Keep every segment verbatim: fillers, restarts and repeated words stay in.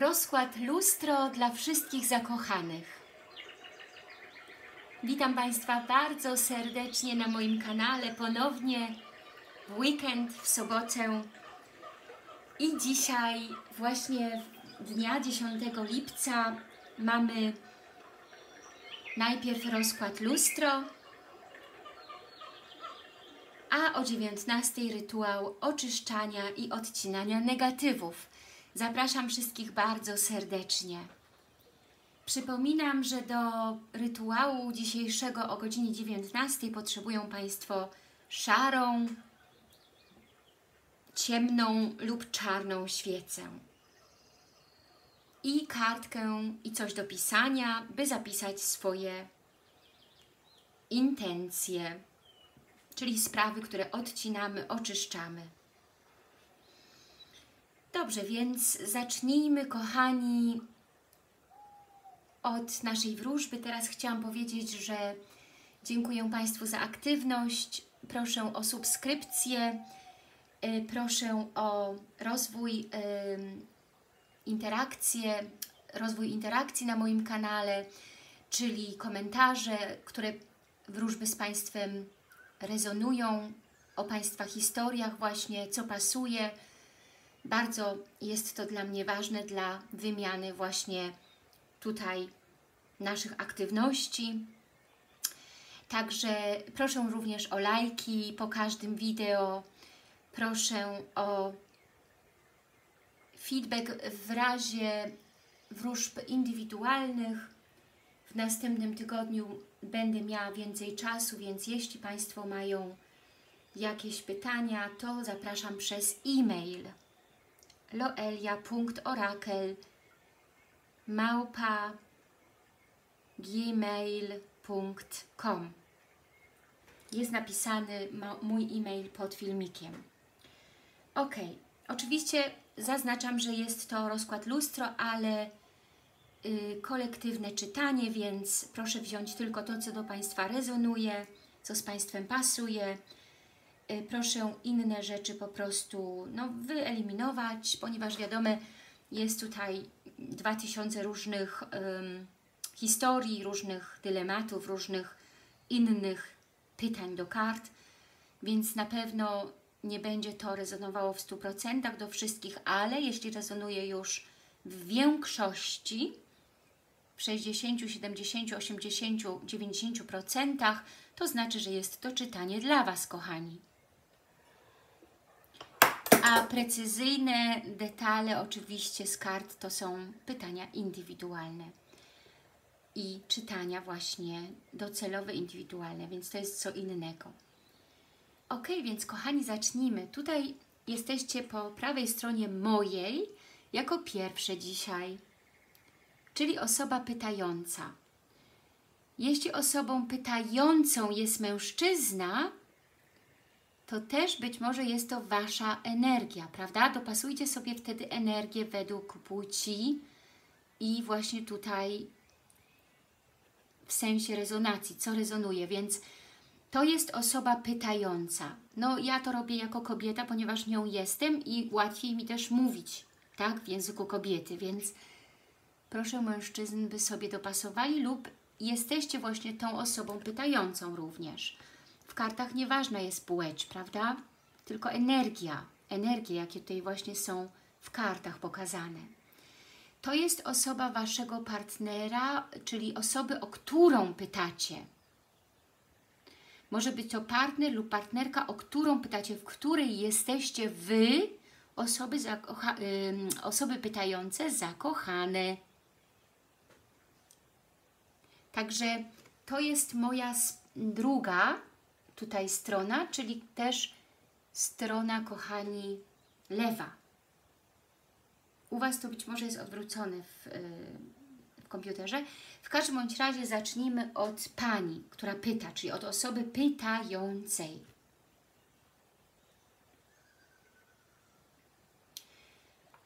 Rozkład lustro dla wszystkich zakochanych. Witam Państwa bardzo serdecznie na moim kanale ponownie w weekend, w sobotę. I dzisiaj właśnie dnia dziesiątego lipca mamy najpierw rozkład lustro, a o dziewiętnastej rytuał oczyszczania i odcinania negatywów. Zapraszam wszystkich bardzo serdecznie. Przypominam, że do rytuału dzisiejszego o godzinie dziewiętnastej potrzebują Państwo szarą, ciemną lub czarną świecę i kartkę i coś do pisania, by zapisać swoje intencje, czyli sprawy, które odcinamy, oczyszczamy. Dobrze, więc zacznijmy, kochani, od naszej wróżby. Teraz chciałam powiedzieć, że dziękuję Państwu za aktywność, proszę o subskrypcję, y, proszę o rozwój, y, interakcje, rozwój interakcji na moim kanale, czyli komentarze, które wróżby z Państwem rezonują, o Państwa historiach właśnie, co pasuje. Bardzo jest to dla mnie ważne, dla wymiany właśnie tutaj naszych aktywności. Także proszę również o lajki po każdym wideo, proszę o feedback w razie wróżb indywidualnych. W następnym tygodniu będę miała więcej czasu, więc jeśli Państwo mają jakieś pytania, to zapraszam przez e-mail. loelia punkt orakel małpa gmail punkt com. Jest napisany mój e-mail pod filmikiem. Ok, oczywiście zaznaczam, że jest to rozkład lustro, ale yy, kolektywne czytanie, więc proszę wziąć tylko to, co do Państwa rezonuje, co z Państwem pasuje. Proszę inne rzeczy po prostu no, wyeliminować, ponieważ wiadomo, jest tutaj dwa tysiące różnych um, historii, różnych dylematów, różnych innych pytań do kart, więc na pewno nie będzie to rezonowało w stu procentach do wszystkich, ale jeśli rezonuje już w większości, w sześćdziesięciu, siedemdziesięciu, osiemdziesięciu, dziewięćdziesięciu procentach, to znaczy, że jest to czytanie dla Was, kochani. A precyzyjne detale oczywiście z kart to są pytania indywidualne i czytania właśnie docelowe, indywidualne, więc to jest co innego. Ok, więc kochani, zacznijmy. Tutaj jesteście po prawej stronie mojej jako pierwsze dzisiaj, czyli osoba pytająca. Jeśli osobą pytającą jest mężczyzna, to też być może jest to Wasza energia, prawda? Dopasujcie sobie wtedy energię według płci i właśnie tutaj w sensie rezonacji, co rezonuje, więc to jest osoba pytająca. No ja to robię jako kobieta, ponieważ nią jestem i łatwiej mi też mówić, tak, w języku kobiety, więc proszę mężczyzn, by sobie dopasowali lub jesteście właśnie tą osobą pytającą również. W kartach nieważna jest płeć, prawda? Tylko energia, energie, jakie tutaj właśnie są w kartach pokazane. To jest osoba Waszego partnera, czyli osoby, o którą pytacie. Może być to partner lub partnerka, o którą pytacie, w której jesteście Wy, osoby, osoby pytające, zakochane. Także to jest moja druga tutaj strona, czyli też strona, kochani, lewa. U Was to być może jest odwrócone w, w komputerze. W każdym bądź razie zacznijmy od Pani, która pyta, czyli od osoby pytającej.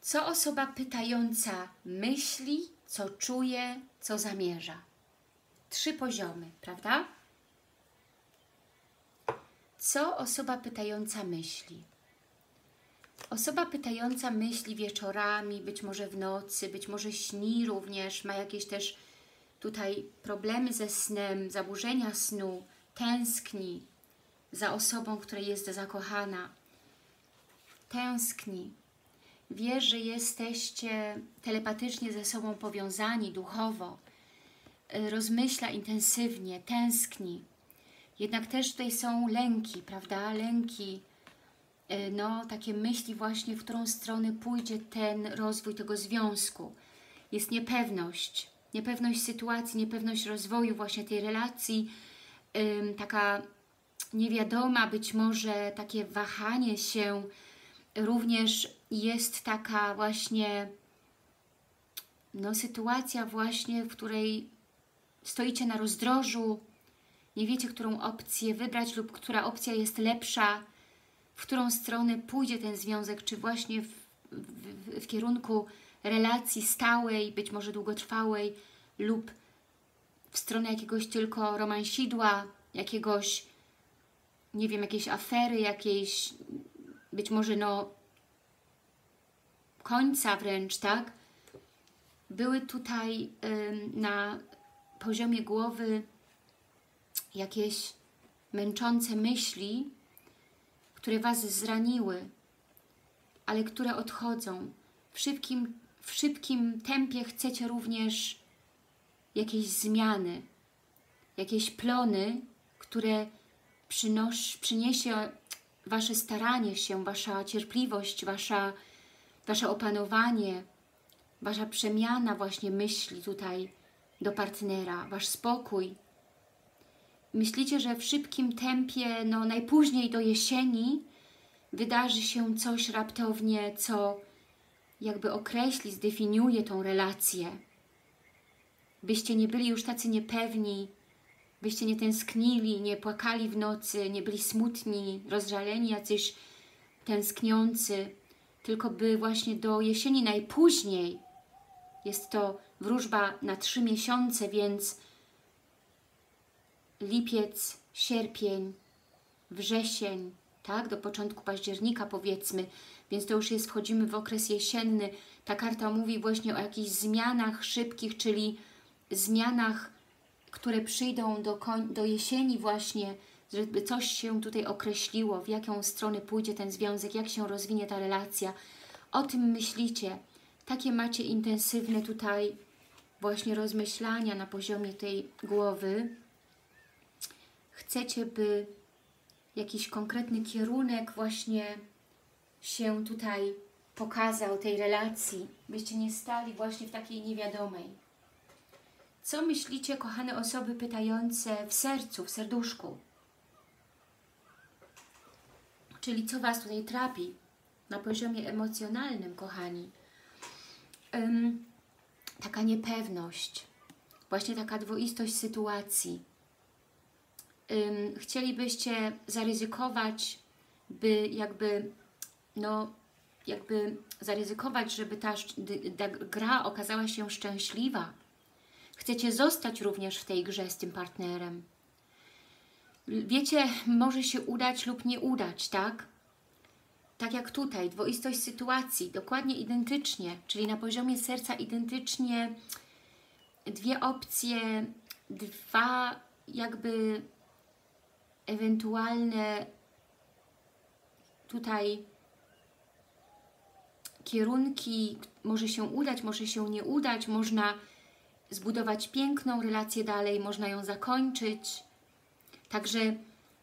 Co osoba pytająca myśli, co czuje, co zamierza? Trzy poziomy, prawda? Co osoba pytająca myśli? Osoba pytająca myśli wieczorami, być może w nocy, być może śni również, ma jakieś też tutaj problemy ze snem, zaburzenia snu, tęskni za osobą, której jest zakochana. Tęskni. Wie, że jesteście telepatycznie ze sobą powiązani duchowo. Rozmyśla intensywnie, tęskni. Jednak też tutaj są lęki, prawda? Lęki, no takie myśli właśnie, w którą stronę pójdzie ten rozwój tego związku. Jest niepewność, niepewność sytuacji, niepewność rozwoju właśnie tej relacji, taka niewiadoma, być może takie wahanie się, również jest taka właśnie no, sytuacja właśnie, w której stoicie na rozdrożu, nie wiecie, którą opcję wybrać lub która opcja jest lepsza, w którą stronę pójdzie ten związek, czy właśnie w, w, w kierunku relacji stałej, być może długotrwałej, lub w stronę jakiegoś tylko romansidła, jakiegoś, nie wiem, jakiejś afery, jakiejś, być może no końca wręcz, tak? Były tutaj y, na poziomie głowy jakieś męczące myśli, które Was zraniły, ale które odchodzą. W szybkim, w szybkim tempie chcecie również jakieś zmiany, jakieś plony, które przynosz, przyniesie Wasze staranie się, Wasza cierpliwość, wasza, Wasze opanowanie, Wasza przemiana właśnie myśli tutaj do partnera, Wasz spokój. Myślicie, że w szybkim tempie, no najpóźniej do jesieni wydarzy się coś raptownie, co jakby określi, zdefiniuje tą relację. Byście nie byli już tacy niepewni, byście nie tęsknili, nie płakali w nocy, nie byli smutni, rozżaleni, jacyś tęskniący, tylko by właśnie do jesieni najpóźniej, jest to wróżba na trzy miesiące, więc lipiec, sierpień, wrzesień, tak, do początku października powiedzmy, więc to już jest, wchodzimy w okres jesienny. Ta karta mówi właśnie o jakichś zmianach szybkich, czyli zmianach, które przyjdą do, do jesieni właśnie, żeby coś się tutaj określiło, w jaką stronę pójdzie ten związek, jak się rozwinie ta relacja. O tym myślicie. Takie macie intensywne tutaj właśnie rozmyślania na poziomie tej głowy. Chcecie, by jakiś konkretny kierunek właśnie się tutaj pokazał tej relacji, byście nie stali właśnie w takiej niewiadomej. Co myślicie, kochane osoby pytające, w sercu, w serduszku? Czyli co Was tutaj trapi na poziomie emocjonalnym, kochani? Ym, taka niepewność, właśnie taka dwoistość sytuacji. Ym, chcielibyście zaryzykować, by jakby, no, jakby zaryzykować, żeby ta, ta gra okazała się szczęśliwa. Chcecie zostać również w tej grze z tym partnerem. Wiecie, może się udać lub nie udać, tak? Tak jak tutaj, dwoistość sytuacji, dokładnie identycznie, czyli na poziomie serca identycznie dwie opcje, dwa jakby ewentualne tutaj kierunki, może się udać, może się nie udać, można zbudować piękną relację dalej, można ją zakończyć. Także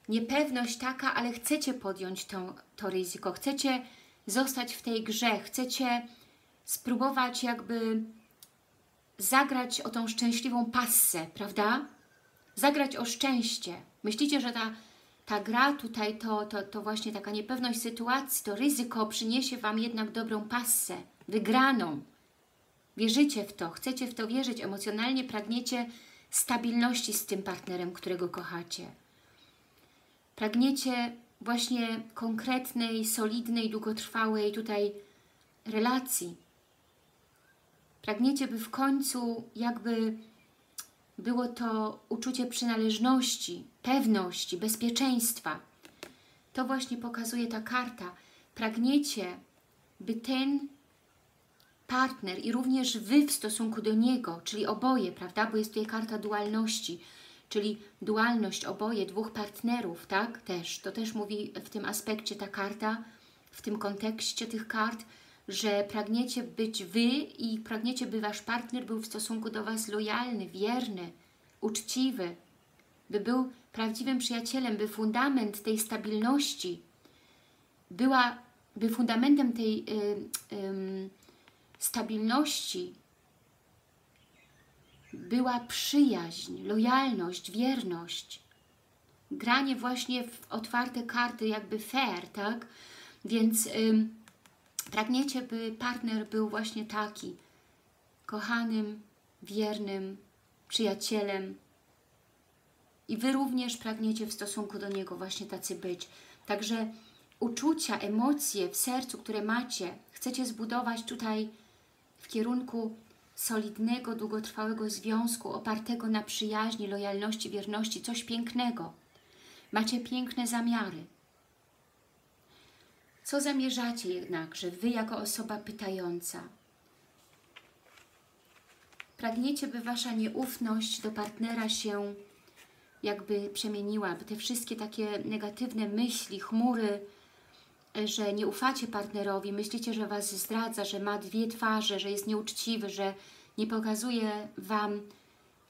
niepewność taka, ale chcecie podjąć to, to ryzyko, chcecie zostać w tej grze, chcecie spróbować jakby zagrać o tą szczęśliwą passę, prawda? Zagrać o szczęście. Myślicie, że ta, ta gra tutaj, to, to, to właśnie taka niepewność sytuacji, to ryzyko przyniesie Wam jednak dobrą passę, wygraną. Wierzycie w to, chcecie w to wierzyć, emocjonalnie pragniecie stabilności z tym partnerem, którego kochacie. Pragniecie właśnie konkretnej, solidnej, długotrwałej tutaj relacji. Pragniecie, by w końcu jakby było to uczucie przynależności, pewności, bezpieczeństwa. To właśnie pokazuje ta karta. Pragniecie by ten partner i również Wy w stosunku do niego, czyli oboje, prawda, bo jest tutaj karta dualności, czyli dualność oboje, dwóch partnerów, tak, też, to też mówi w tym aspekcie ta karta, w tym kontekście tych kart, że pragniecie być Wy i pragniecie, by Wasz partner był w stosunku do Was lojalny, wierny, uczciwy, by był prawdziwym przyjacielem, by fundament tej stabilności była, by fundamentem tej yy, yy, stabilności była przyjaźń, lojalność, wierność, granie właśnie w otwarte karty, jakby fair, tak? Więc yy, pragniecie, by partner był właśnie taki, kochanym, wiernym, przyjacielem, i Wy również pragniecie w stosunku do niego właśnie tacy być. Także uczucia, emocje w sercu, które macie, chcecie zbudować tutaj w kierunku solidnego, długotrwałego związku, opartego na przyjaźni, lojalności, wierności, coś pięknego. Macie piękne zamiary. Co zamierzacie jednakże, Wy jako osoba pytająca? Pragniecie, by Wasza nieufność do partnera się jakby przemieniła, by te wszystkie takie negatywne myśli, chmury, że nie ufacie partnerowi, myślicie, że Was zdradza, że ma dwie twarze, że jest nieuczciwy, że nie pokazuje Wam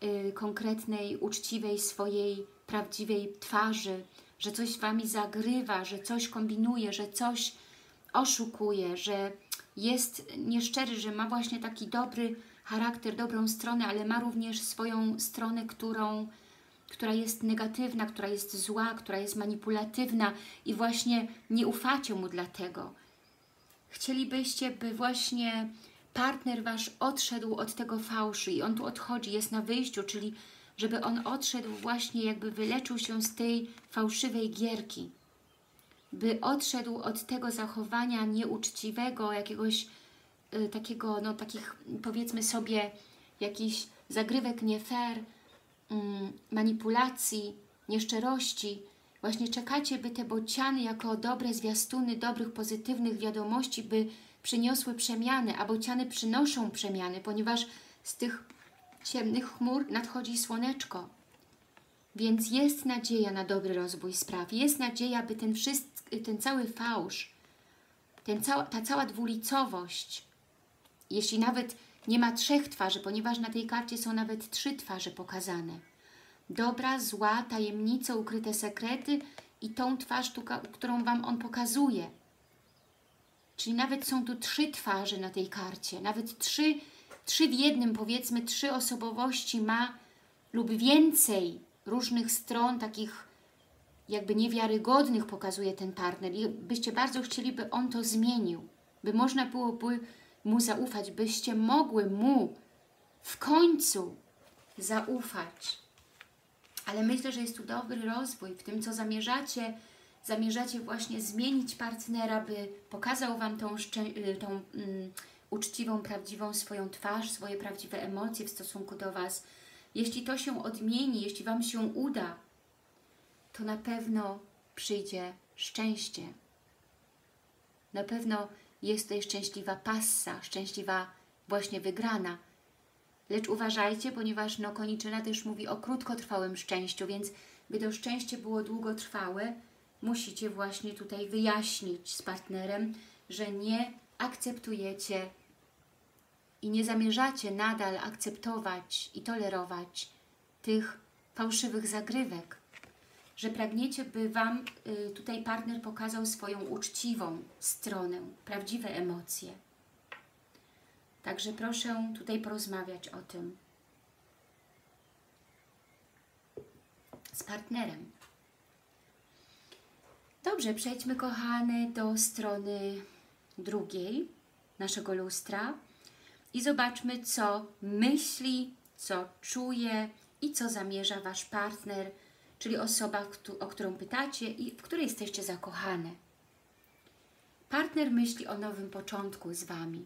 y, konkretnej, uczciwej, swojej, prawdziwej twarzy, że coś Wami zagrywa, że coś kombinuje, że coś oszukuje, że jest nieszczery, że ma właśnie taki dobry charakter, dobrą stronę, ale ma również swoją stronę, którą która jest negatywna, która jest zła, która jest manipulatywna i właśnie nie ufacie mu dlatego. Chcielibyście, by właśnie partner Wasz odszedł od tego fałszu i on tu odchodzi, jest na wyjściu, czyli żeby on odszedł właśnie, jakby wyleczył się z tej fałszywej gierki, by odszedł od tego zachowania nieuczciwego, jakiegoś y, takiego, no takich powiedzmy sobie, jakichś zagrywek nie fair, manipulacji, nieszczerości. Właśnie czekacie, by te bociany jako dobre zwiastuny dobrych, pozytywnych wiadomości, by przyniosły przemiany, a bociany przynoszą przemiany, ponieważ z tych ciemnych chmur nadchodzi słoneczko. Więc jest nadzieja na dobry rozwój spraw, jest nadzieja, by ten, wszystko, ten cały fałsz, ten cała, ta cała dwulicowość, jeśli nawet nie ma trzech twarzy, ponieważ na tej karcie są nawet trzy twarze pokazane. Dobra, zła, tajemnice, ukryte sekrety i tą twarz, którą Wam on pokazuje. Czyli nawet są tu trzy twarze na tej karcie. Nawet trzy, trzy w jednym, powiedzmy, trzy osobowości ma lub więcej różnych stron, takich jakby niewiarygodnych pokazuje ten partner. I byście bardzo chcieli, by on to zmienił. By można byłoby mu zaufać, byście mogły mu w końcu zaufać. Ale myślę, że jest tu dobry rozwój w tym, co zamierzacie. Zamierzacie właśnie zmienić partnera, by pokazał Wam tą, tą um, uczciwą, prawdziwą swoją twarz, swoje prawdziwe emocje w stosunku do Was. Jeśli to się odmieni, jeśli Wam się uda, to na pewno przyjdzie szczęście. Na pewno jest tutaj szczęśliwa passa, szczęśliwa właśnie wygrana. Lecz uważajcie, ponieważ no, koniczyna też mówi o krótkotrwałym szczęściu, więc by to szczęście było długotrwałe, musicie właśnie tutaj wyjaśnić z partnerem, że nie akceptujecie i nie zamierzacie nadal akceptować i tolerować tych fałszywych zagrywek. Że pragniecie, by Wam y, tutaj partner pokazał swoją uczciwą stronę, prawdziwe emocje. Także proszę tutaj porozmawiać o tym z partnerem. Dobrze, przejdźmy, kochane, do strony drugiej naszego lustra i zobaczmy, co myśli, co czuje i co zamierza Wasz partner, czyli osoba, o którą pytacie i w której jesteście zakochane. Partner myśli o nowym początku z Wami.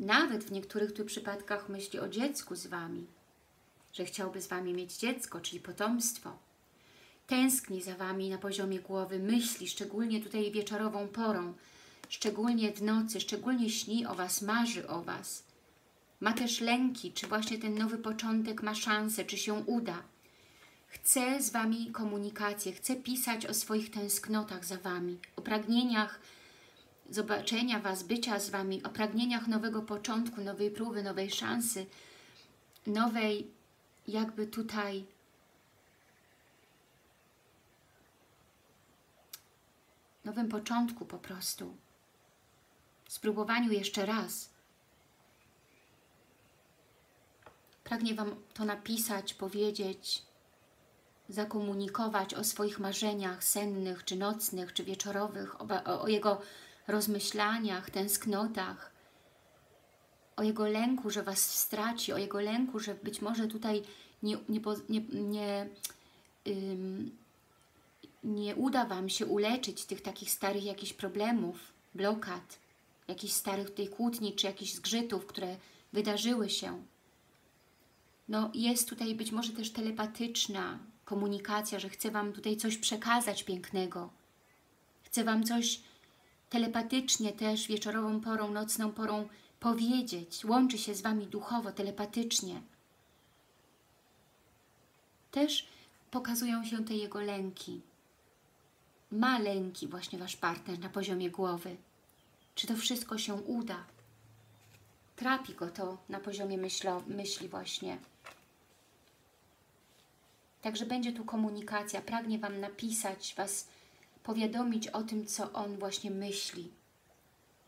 Nawet w niektórych tu przypadkach myśli o dziecku z Wami, że chciałby z Wami mieć dziecko, czyli potomstwo. Tęskni za Wami na poziomie głowy, myśli, szczególnie tutaj wieczorową porą, szczególnie w nocy, szczególnie śni o Was, marzy o Was. Ma też lęki, czy właśnie ten nowy początek ma szansę, czy się uda. Chce z Wami komunikację, chce pisać o swoich tęsknotach za Wami, o pragnieniach zobaczenia Was, bycia z Wami, o pragnieniach nowego początku, nowej próby, nowej szansy, nowej jakby tutaj nowym początku po prostu. Spróbowaniu jeszcze raz. Pragnie Wam to napisać, powiedzieć, zakomunikować o swoich marzeniach sennych, czy nocnych, czy wieczorowych, o, o, o jego rozmyślaniach, tęsknotach, o jego lęku, że Was straci, o jego lęku, że być może tutaj nie, nie, nie, nie, ym, nie uda Wam się uleczyć tych takich starych jakichś problemów, blokad, jakichś starych tej kłótni, czy jakichś zgrzytów, które wydarzyły się. No, jest tutaj być może też telepatyczna komunikacja, że chce Wam tutaj coś przekazać pięknego. Chce Wam coś telepatycznie też wieczorową porą, nocną porą powiedzieć. Łączy się z Wami duchowo, telepatycznie. Też pokazują się te jego lęki. Ma lęki właśnie Wasz partner na poziomie głowy. Czy to wszystko się uda? Trapi go to na poziomie myślo, myśli właśnie. Także będzie tu komunikacja. Pragnie Wam napisać, Was powiadomić o tym, co on właśnie myśli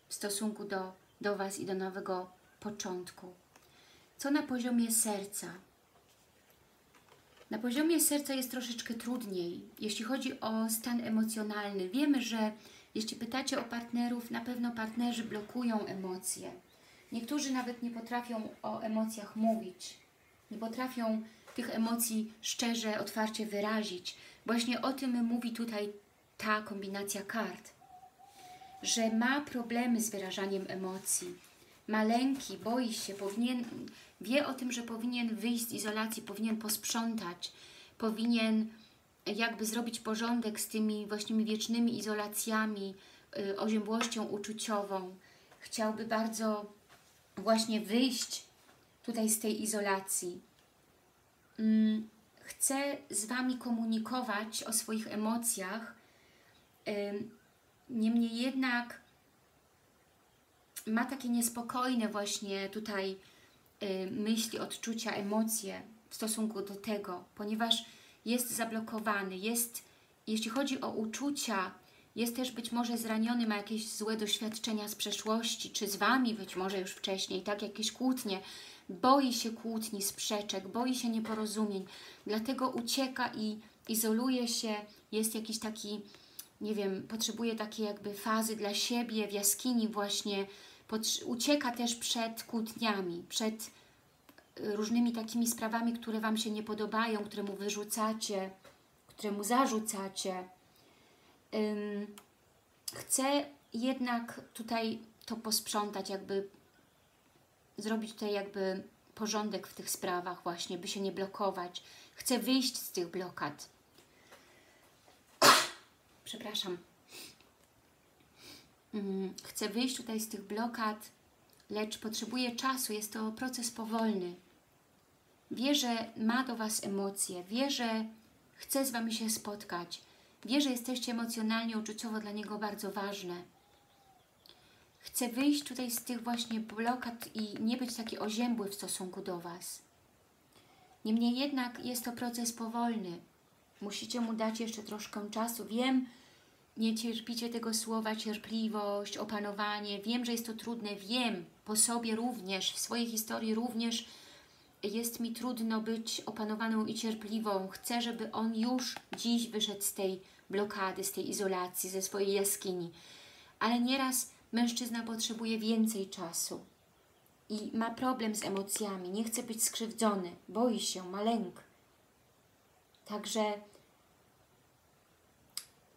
w stosunku do, do Was i do nowego początku. Co na poziomie serca? Na poziomie serca jest troszeczkę trudniej, jeśli chodzi o stan emocjonalny. Wiemy, że jeśli pytacie o partnerów, na pewno partnerzy blokują emocje. Niektórzy nawet nie potrafią o emocjach mówić, nie potrafią tych emocji szczerze, otwarcie wyrazić. Właśnie o tym mówi tutaj ta kombinacja kart, że ma problemy z wyrażaniem emocji, ma lęki, boi się, powinien, wie o tym, że powinien wyjść z izolacji, powinien posprzątać, powinien jakby zrobić porządek z tymi właśnie wiecznymi izolacjami, oziębłością uczuciową. Chciałby bardzo właśnie wyjść tutaj z tej izolacji. Chcę z Wami komunikować o swoich emocjach, niemniej jednak ma takie niespokojne właśnie tutaj myśli, odczucia, emocje w stosunku do tego, ponieważ jest zablokowany, jest, jeśli chodzi o uczucia, jest też być może zraniony, ma jakieś złe doświadczenia z przeszłości, czy z Wami być może już wcześniej, tak, jakieś kłótnie. Boi się kłótni, sprzeczek, boi się nieporozumień, dlatego ucieka i izoluje się, jest jakiś taki, nie wiem, potrzebuje takiej jakby fazy dla siebie, w jaskini właśnie, ucieka też przed kłótniami, przed różnymi takimi sprawami, które Wam się nie podobają, które mu wyrzucacie, które mu zarzucacie. Chcę jednak tutaj to posprzątać, jakby zrobić tutaj jakby porządek w tych sprawach właśnie, by się nie blokować. Chcę wyjść z tych blokad. Przepraszam. Chcę wyjść tutaj z tych blokad, lecz potrzebuje czasu, jest to proces powolny. Wie, że ma do Was emocje, wie, że chce z Wami się spotkać. Wie, że jesteście emocjonalnie, uczuciowo dla niego bardzo ważne. Chce wyjść tutaj z tych właśnie blokad i nie być taki oziębły w stosunku do Was. Niemniej jednak jest to proces powolny. Musicie mu dać jeszcze troszkę czasu. Wiem, nie cierpicie tego słowa cierpliwość, opanowanie. Wiem, że jest to trudne. Wiem, po sobie również, w swojej historii również jest mi trudno być opanowaną i cierpliwą. Chcę, żeby on już dziś wyszedł z tej blokady, z tej izolacji, ze swojej jaskini. Ale nieraz mężczyzna potrzebuje więcej czasu i ma problem z emocjami, nie chce być skrzywdzony, boi się, ma lęk. Także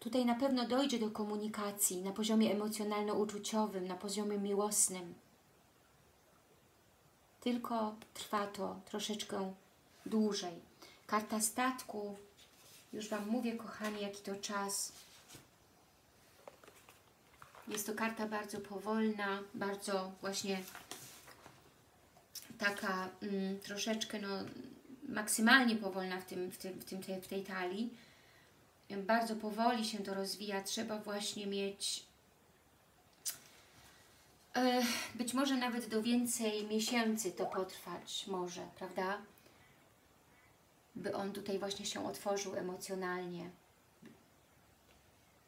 tutaj na pewno dojdzie do komunikacji na poziomie emocjonalno-uczuciowym, na poziomie miłosnym. Tylko trwa to troszeczkę dłużej. Karta statku, już Wam mówię, kochani, jaki to czas. Jest to karta bardzo powolna, bardzo właśnie taka mm, troszeczkę no, maksymalnie powolna w, tym, w, tym, w, tym, w tej talii. Bardzo powoli się to rozwija. Trzeba właśnie mieć e, być może nawet do więcej miesięcy to potrwać może, prawda? By on tutaj właśnie się otworzył emocjonalnie.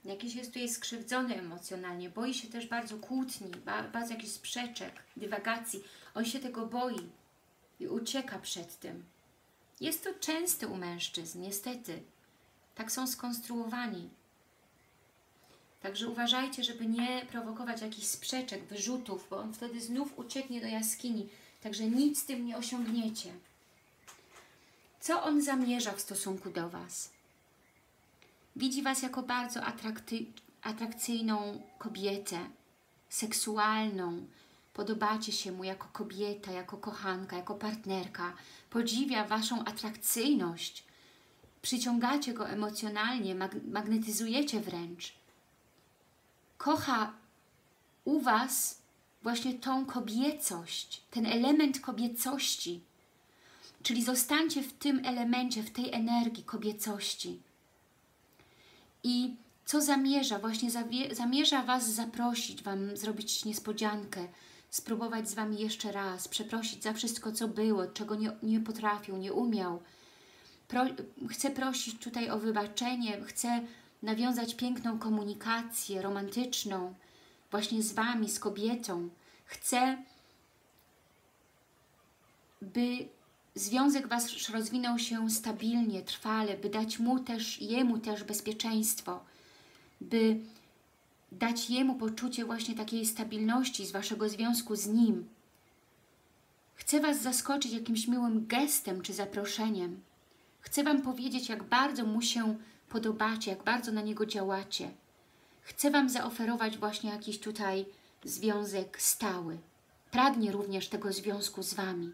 Jakiś jest tutaj skrzywdzony emocjonalnie, boi się też bardzo kłótni, bardzo jakichś sprzeczek, dywagacji. On się tego boi i ucieka przed tym. Jest to częste u mężczyzn, niestety. Tak są skonstruowani. Także uważajcie, żeby nie prowokować jakichś sprzeczek, wyrzutów, bo on wtedy znów ucieknie do jaskini. Także nic z tym nie osiągniecie. Co on zamierza w stosunku do Was? Widzi Was jako bardzo atrakty, atrakcyjną kobietę, seksualną. Podobacie się mu jako kobieta, jako kochanka, jako partnerka. Podziwia Waszą atrakcyjność. Przyciągacie go emocjonalnie, magnetyzujecie wręcz. Kocha u Was właśnie tą kobiecość, ten element kobiecości. Czyli zostańcie w tym elemencie, w tej energii kobiecości. I co zamierza? Właśnie zamierza Was zaprosić, Wam zrobić niespodziankę, spróbować z Wami jeszcze raz, przeprosić za wszystko, co było, czego nie, nie potrafił, nie umiał. Pro, chce prosić tutaj o wybaczenie, chce nawiązać piękną komunikację romantyczną właśnie z Wami, z kobietą. Chce, by związek Wasz rozwinął się stabilnie, trwale, by dać mu też, jemu też bezpieczeństwo, by dać jemu poczucie właśnie takiej stabilności z Waszego związku z nim. Chce Was zaskoczyć jakimś miłym gestem czy zaproszeniem. Chce Wam powiedzieć, jak bardzo mu się podobacie, jak bardzo na niego działacie. Chce Wam zaoferować właśnie jakiś tutaj związek stały. Pragnie również tego związku z Wami.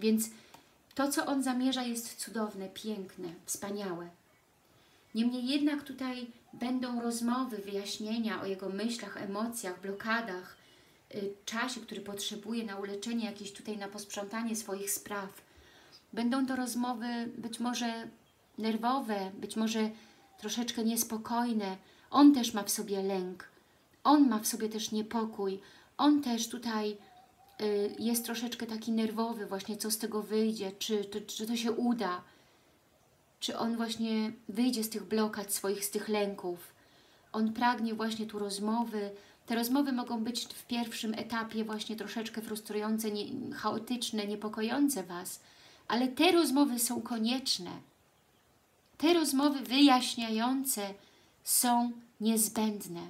Więc to, co on zamierza, jest cudowne, piękne, wspaniałe. Niemniej jednak tutaj będą rozmowy, wyjaśnienia o jego myślach, emocjach, blokadach, y, czasie, który potrzebuje na uleczenie jakieś tutaj, na posprzątanie swoich spraw. Będą to rozmowy być może nerwowe, być może troszeczkę niespokojne. On też ma w sobie lęk, on ma w sobie też niepokój, on też tutaj jest troszeczkę taki nerwowy właśnie, co z tego wyjdzie, czy to, czy to się uda, czy on właśnie wyjdzie z tych blokad swoich, z tych lęków. On pragnie właśnie tu rozmowy. Te rozmowy mogą być w pierwszym etapie właśnie troszeczkę frustrujące, nie, chaotyczne, niepokojące Was, ale te rozmowy są konieczne. Te rozmowy wyjaśniające są niezbędne.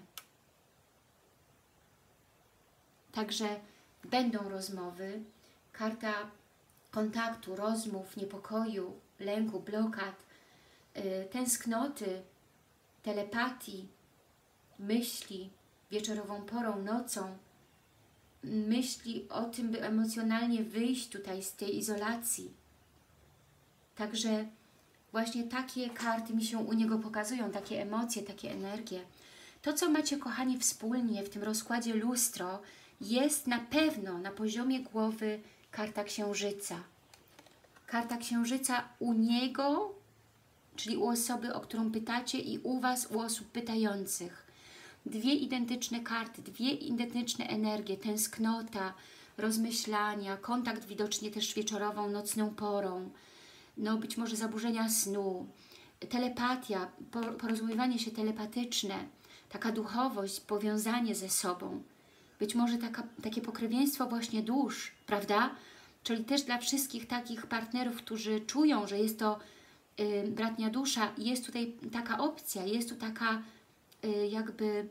Także będą rozmowy, karta kontaktu, rozmów, niepokoju, lęku, blokad, yy, tęsknoty, telepatii, myśli wieczorową porą, nocą, myśli o tym, by emocjonalnie wyjść tutaj z tej izolacji. Także właśnie takie karty mi się u niego pokazują, takie emocje, takie energie. To, co macie, kochani, wspólnie w tym rozkładzie lustro, jest na pewno na poziomie głowy karta Księżyca. Karta Księżyca u niego, czyli u osoby, o którą pytacie, i u Was, u osób pytających. Dwie identyczne karty, dwie identyczne energie, tęsknota, rozmyślania, kontakt widocznie też wieczorową, nocną porą, no być może zaburzenia snu, telepatia, porozumiewanie się telepatyczne, taka duchowość, powiązanie ze sobą. Być może taka, takie pokrewieństwo właśnie dusz, prawda? Czyli też dla wszystkich takich partnerów, którzy czują, że jest to y, bratnia dusza, jest tutaj taka opcja, jest tu taka y, jakby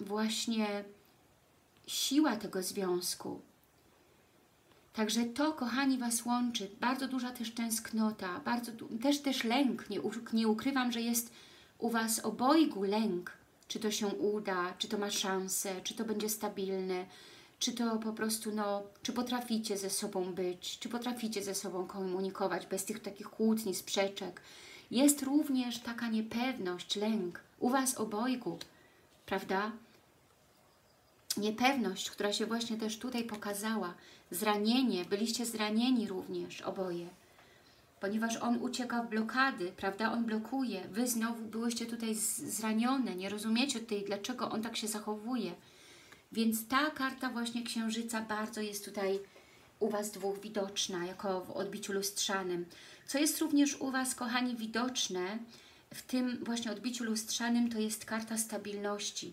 właśnie siła tego związku. Także to, kochani, Was łączy. Bardzo duża też tęsknota, bardzo, też, też lęk. Nie, nie ukrywam, że jest u Was obojgu lęk. Czy to się uda, czy to ma szansę, czy to będzie stabilne, czy to po prostu, no, czy potraficie ze sobą być, czy potraficie ze sobą komunikować bez tych takich kłótni, sprzeczek. Jest również taka niepewność, lęk u Was obojgu, prawda? niepewność, która się właśnie też tutaj pokazała, zranienie, byliście zranieni również oboje, ponieważ on ucieka w blokady, prawda, on blokuje, wy znowu byłyście tutaj zranione, nie rozumiecie tutaj, dlaczego on tak się zachowuje, więc ta karta właśnie Księżyca bardzo jest tutaj u was dwóch widoczna, jako w odbiciu lustrzanym, co jest również u was, kochani, widoczne w tym właśnie odbiciu lustrzanym, to jest karta stabilności.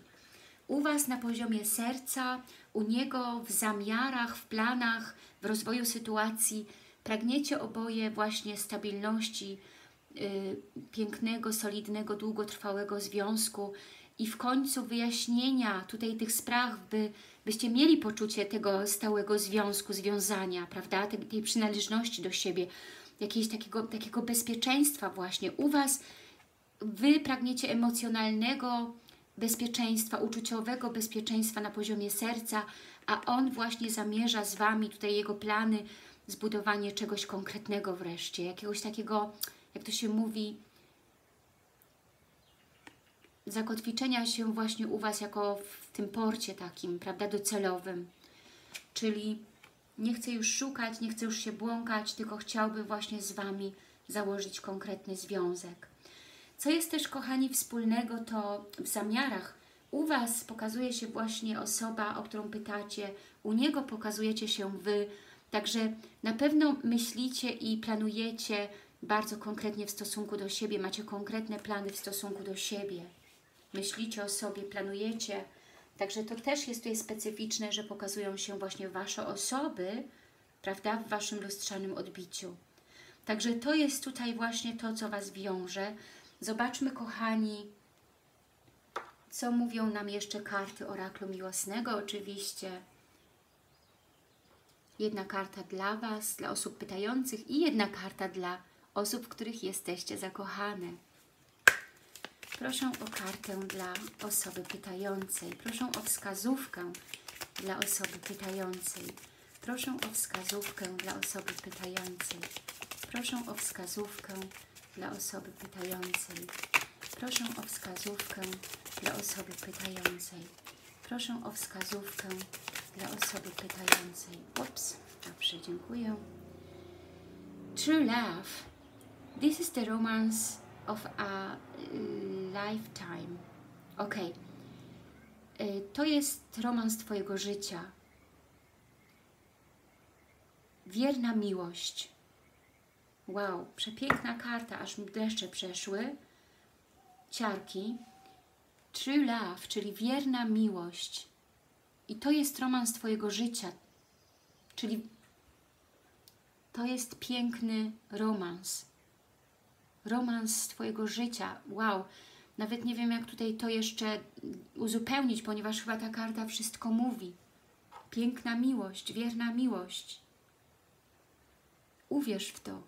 U was na poziomie serca, u niego w zamiarach, w planach, w rozwoju sytuacji pragniecie oboje właśnie stabilności, yy, pięknego, solidnego, długotrwałego związku i w końcu wyjaśnienia tutaj tych spraw, by, byście mieli poczucie tego stałego związku, związania, prawda, tej, tej przynależności do siebie, jakiegoś takiego, takiego bezpieczeństwa właśnie. U was wy pragniecie emocjonalnego bezpieczeństwa, uczuciowego bezpieczeństwa na poziomie serca, a on właśnie zamierza z wami, tutaj jego plany, zbudowanie czegoś konkretnego wreszcie, jakiegoś takiego, jak to się mówi, zakotwiczenia się właśnie u was jako w tym porcie takim, prawda, docelowym, czyli nie chcę już szukać, nie chcę już się błąkać, tylko chciałbym właśnie z wami założyć konkretny związek. Co jest też, kochani, wspólnego, to w zamiarach. U was pokazuje się właśnie osoba, o którą pytacie, u niego pokazujecie się wy, także na pewno myślicie i planujecie bardzo konkretnie w stosunku do siebie, macie konkretne plany w stosunku do siebie. Myślicie o sobie, planujecie, także to też jest tutaj specyficzne, że pokazują się właśnie wasze osoby, prawda, w waszym lustrzanym odbiciu. Także to jest tutaj właśnie to, co was wiąże. Zobaczmy, kochani, co mówią nam jeszcze karty oraklu miłosnego. Oczywiście jedna karta dla was, dla osób pytających i jedna karta dla osób, w których jesteście zakochane. Proszę o kartę dla osoby pytającej. Proszę o wskazówkę dla osoby pytającej. Proszę o wskazówkę dla osoby pytającej. Proszę o wskazówkę dla osoby pytającej. Proszę o wskazówkę dla osoby pytającej. Proszę o wskazówkę dla osoby pytającej. Ups, dobrze, dziękuję. True love. This is the romance of a lifetime. Ok. To jest romans twojego życia. Wierna miłość. Wow, przepiękna karta, aż mi dreszcze przeszły. Ciarki. True love, czyli wierna miłość. I to jest romans twojego życia. Czyli to jest piękny romans. Romans twojego życia. Wow, nawet nie wiem, jak tutaj to jeszcze uzupełnić, ponieważ chyba ta karta wszystko mówi. Piękna miłość, wierna miłość. Uwierz w to.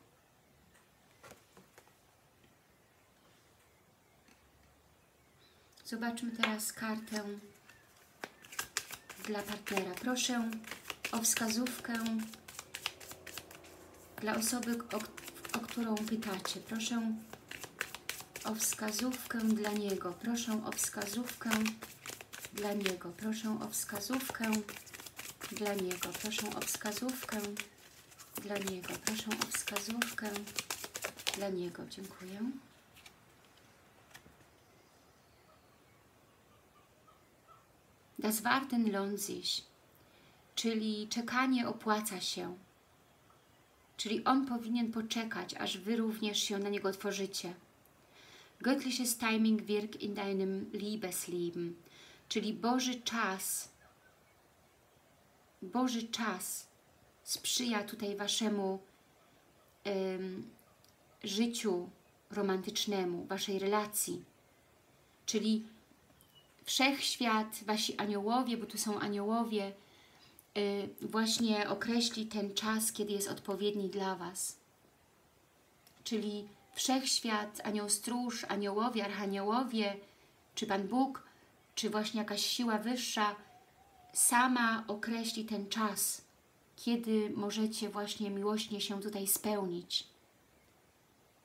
Zobaczmy teraz kartę dla partnera. Proszę o wskazówkę dla osoby, o, o którą pytacie. Proszę o wskazówkę dla niego. Proszę o wskazówkę dla niego. Proszę o wskazówkę dla niego. Proszę o wskazówkę dla niego. Proszę o wskazówkę dla niego. Dziękuję. Das Warten lohnt sich, czyli czekanie opłaca się, czyli on powinien poczekać, aż wy również się na niego otworzycie. Göttliches Timing wirkt in deinem Liebesleben, czyli Boży czas, Boży czas sprzyja tutaj waszemu ym, życiu romantycznemu, waszej relacji, czyli Wszechświat, wasi aniołowie, bo tu są aniołowie, yy, właśnie określi ten czas, kiedy jest odpowiedni dla was. Czyli Wszechświat, anioł stróż, aniołowie, archaniołowie, czy Pan Bóg, czy właśnie jakaś siła wyższa, sama określi ten czas, kiedy możecie właśnie miłośnie się tutaj spełnić.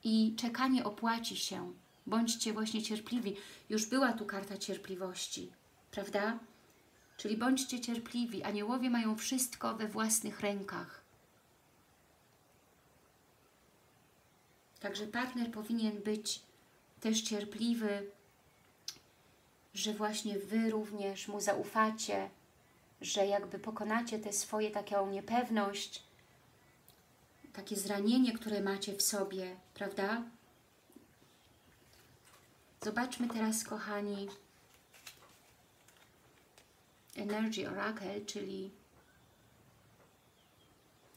I czekanie opłaci się. Bądźcie właśnie cierpliwi. Już była tu karta cierpliwości, prawda? Czyli bądźcie cierpliwi. Aniołowie mają wszystko we własnych rękach. Także partner powinien być też cierpliwy, że właśnie Wy również mu zaufacie, że jakby pokonacie te swoje taką niepewność, takie zranienie, które macie w sobie, prawda? Zobaczmy teraz, kochani, Energy Oracle, czyli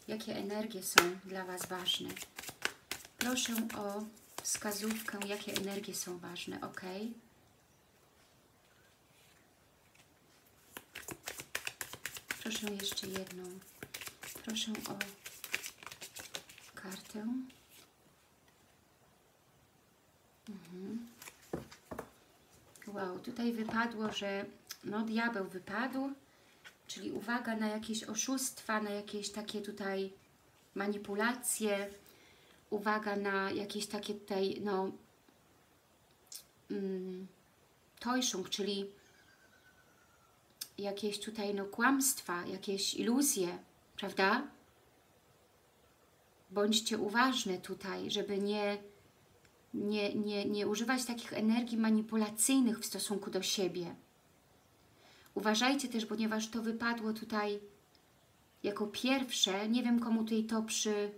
jakie energie są dla Was ważne. Proszę o wskazówkę, jakie energie są ważne, ok? Proszę jeszcze jedną. Proszę o kartę. Mhm. Wow, tutaj wypadło, że no diabeł wypadł, czyli uwaga na jakieś oszustwa, na jakieś takie tutaj manipulacje, uwaga na jakieś takie tutaj, no, mm, täuschung, czyli jakieś tutaj, no, kłamstwa, jakieś iluzje, prawda? Bądźcie uważne tutaj, żeby nie, nie, nie, nie używać takich energii manipulacyjnych w stosunku do siebie. Uważajcie też, ponieważ to wypadło tutaj jako pierwsze, nie wiem komu tutaj to przy,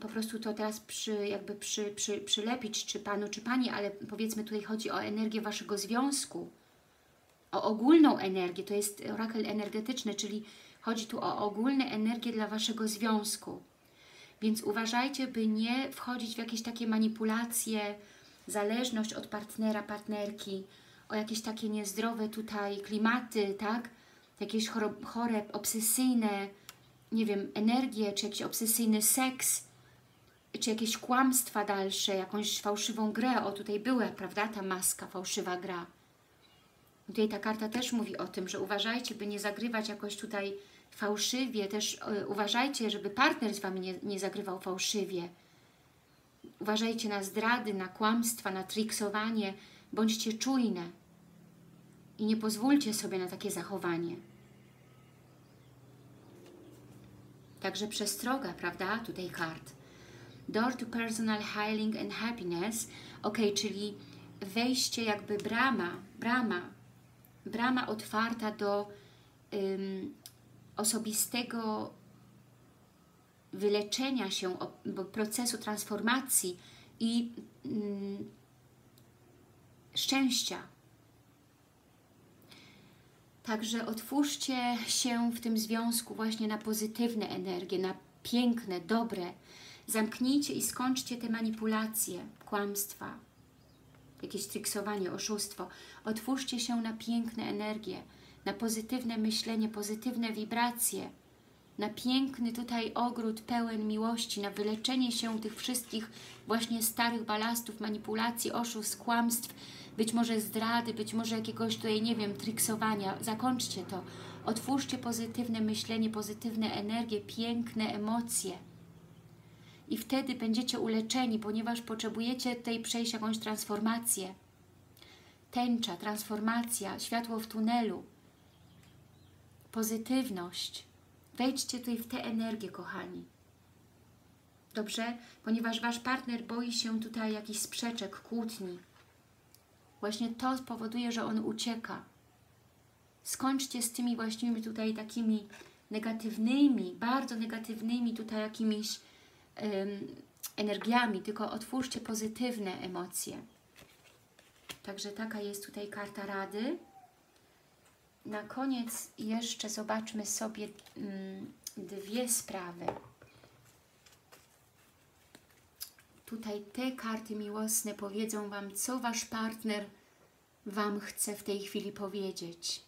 po prostu to teraz przy, jakby przy, przy, przylepić, czy Panu, czy Pani, ale powiedzmy tutaj chodzi o energię Waszego związku, o ogólną energię, to jest orakel energetyczny, czyli chodzi tu o ogólne energię dla Waszego związku. Więc uważajcie, by nie wchodzić w jakieś takie manipulacje, zależność od partnera, partnerki, o jakieś takie niezdrowe tutaj klimaty, tak? Jakieś chore, obsesyjne, nie wiem, energie, czy jakiś obsesyjny seks, czy jakieś kłamstwa dalsze, jakąś fałszywą grę. O, tutaj była, prawda, ta maska, fałszywa gra. Tutaj ta karta też mówi o tym, że uważajcie, by nie zagrywać jakoś tutaj fałszywie, też yy, uważajcie, żeby partner z Wami nie, nie zagrywał fałszywie. Uważajcie na zdrady, na kłamstwa, na triksowanie, bądźcie czujne i nie pozwólcie sobie na takie zachowanie. Także przestroga, prawda, tutaj kart. Door to personal healing and happiness. Ok, czyli wejście jakby brama, brama, brama otwarta do um, osobistego wyleczenia się, procesu transformacji i um, szczęścia. Także otwórzcie się w tym związku właśnie na pozytywne energie, na piękne, dobre. Zamknijcie i skończcie te manipulacje, kłamstwa, jakieś triksowanie, oszustwo. Otwórzcie się na piękne energie, na pozytywne myślenie, pozytywne wibracje, na piękny tutaj ogród pełen miłości, na wyleczenie się tych wszystkich właśnie starych balastów, manipulacji, oszustw, kłamstw, być może zdrady, być może jakiegoś tutaj, nie wiem, triksowania. Zakończcie to. Otwórzcie pozytywne myślenie, pozytywne energie, piękne emocje. I wtedy będziecie uleczeni, ponieważ potrzebujecie tutaj przejść jakąś transformację. Tęcza, transformacja, światło w tunelu, pozytywność. Wejdźcie tutaj w tę energię, kochani. Dobrze? Ponieważ Wasz partner boi się tutaj jakichś sprzeczek, kłótni. Właśnie to spowoduje, że on ucieka. Skończcie z tymi właśnie tutaj takimi negatywnymi, bardzo negatywnymi tutaj jakimiś um, energiami, tylko otwórzcie pozytywne emocje. Także taka jest tutaj karta rady. Na koniec jeszcze zobaczmy sobie mm, dwie sprawy. Tutaj te karty miłosne powiedzą Wam, co Wasz partner Wam chce w tej chwili powiedzieć.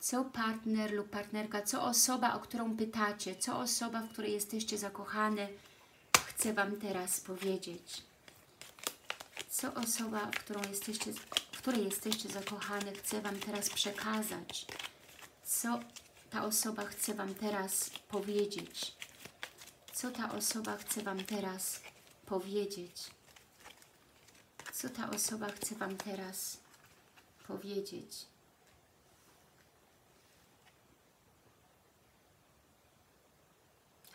Co partner lub partnerka, co osoba, o którą pytacie, co osoba, w której jesteście zakochane, chce Wam teraz powiedzieć. Co osoba, w którą jesteście w której jesteście zakochane, chcę Wam teraz przekazać. Co ta osoba chce Wam teraz powiedzieć? Co ta osoba chce Wam teraz powiedzieć? Co ta osoba chce Wam teraz powiedzieć?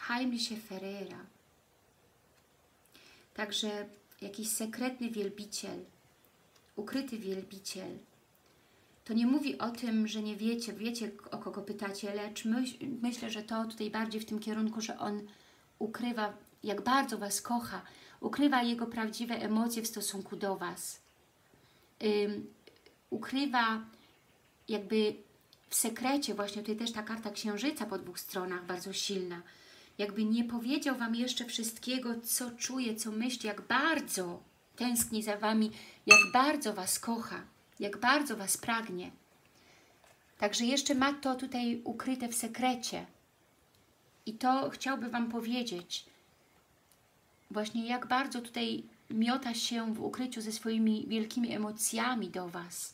heimliche Verehrer. Także jakiś sekretny wielbiciel, ukryty wielbiciel. To nie mówi o tym, że nie wiecie, wiecie o kogo pytacie, lecz myśl, myślę, że to tutaj bardziej w tym kierunku, że on ukrywa, jak bardzo was kocha, ukrywa jego prawdziwe emocje w stosunku do was. Um, ukrywa jakby w sekrecie, właśnie tutaj też ta karta księżyca po dwóch stronach, bardzo silna, jakby nie powiedział wam jeszcze wszystkiego, co czuje, co myśli, jak bardzo tęskni za wami, jak bardzo was kocha, jak bardzo was pragnie. Także jeszcze ma to tutaj ukryte w sekrecie. I to chciałby wam powiedzieć. Właśnie jak bardzo tutaj miota się w ukryciu ze swoimi wielkimi emocjami do was.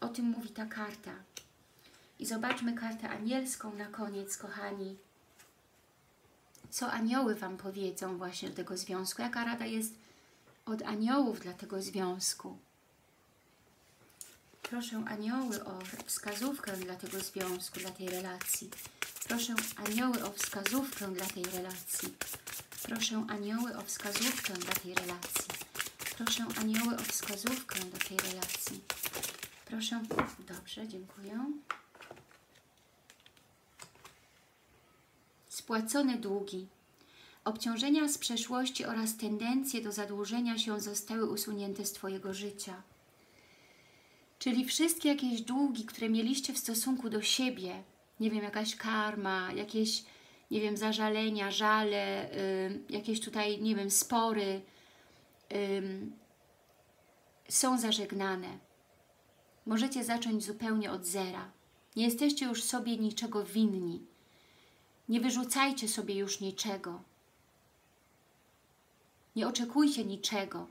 O tym mówi ta karta. I zobaczmy kartę anielską na koniec, kochani. Co anioły wam powiedzą właśnie do tego związku? Jaka rada jest od aniołów dla tego związku? Proszę anioły o wskazówkę dla tego związku, dla tej relacji. Proszę anioły o wskazówkę dla tej relacji. Proszę anioły o wskazówkę dla tej relacji. Proszę anioły o wskazówkę do tej relacji. Proszę... Dobrze, dziękuję. Spłacone długi. Obciążenia z przeszłości oraz tendencje do zadłużenia się zostały usunięte z twojego życia. Czyli wszystkie jakieś długi, które mieliście w stosunku do siebie, nie wiem, jakaś karma, jakieś, nie wiem, zażalenia, żale, y, jakieś tutaj, nie wiem, spory, y, są zażegnane. Możecie zacząć zupełnie od zera. Nie jesteście już sobie niczego winni. Nie wyrzucajcie sobie już niczego. Nie oczekujcie niczego.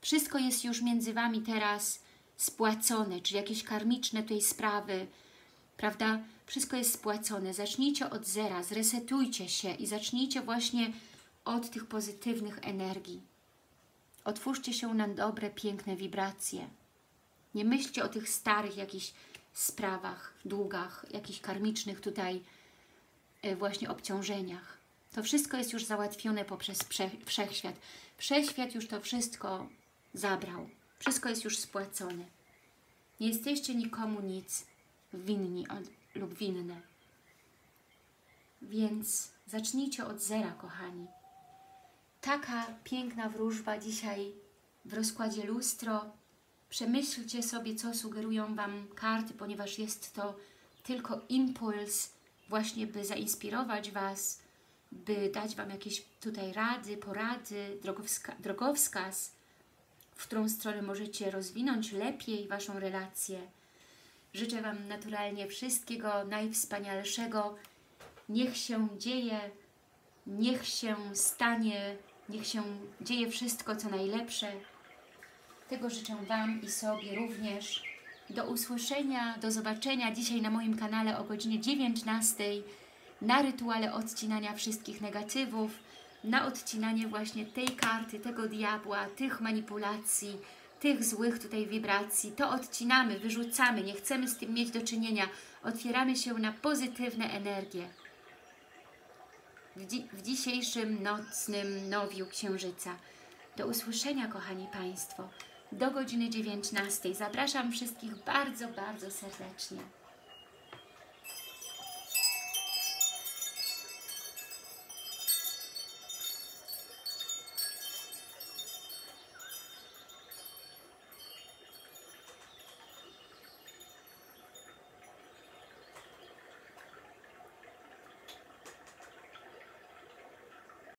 Wszystko jest już między wami teraz spłacone, czyli jakieś karmiczne tutaj sprawy, prawda? Wszystko jest spłacone. Zacznijcie od zera, zresetujcie się i zacznijcie właśnie od tych pozytywnych energii. Otwórzcie się na dobre, piękne wibracje. Nie myślcie o tych starych jakichś sprawach, długach, jakichś karmicznych tutaj właśnie obciążeniach. To wszystko jest już załatwione poprzez Wszechświat. Wszechświat już to wszystko zabrał. Wszystko jest już spłacone. Nie jesteście nikomu nic winni lub winne. Więc zacznijcie od zera, kochani. Taka piękna wróżba dzisiaj w rozkładzie lustro. Przemyślcie sobie, co sugerują wam karty, ponieważ jest to tylko impuls właśnie, by zainspirować was, by dać wam jakieś tutaj rady, porady, drogowska drogowskaz, w którą stronę możecie rozwinąć lepiej waszą relację. Życzę wam naturalnie wszystkiego najwspanialszego. Niech się dzieje, niech się stanie, niech się dzieje wszystko, co najlepsze. Tego życzę wam i sobie również. Do usłyszenia, do zobaczenia dzisiaj na moim kanale o godzinie dziewiętnastej na rytuale odcinania wszystkich negatywów, na odcinanie właśnie tej karty, tego diabła, tych manipulacji, tych złych tutaj wibracji. To odcinamy, wyrzucamy, nie chcemy z tym mieć do czynienia. Otwieramy się na pozytywne energie. W, dzi w dzisiejszym nocnym nowiu księżyca. Do usłyszenia, kochani Państwo, do godziny dziewiętnastej. Zapraszam wszystkich bardzo, bardzo serdecznie.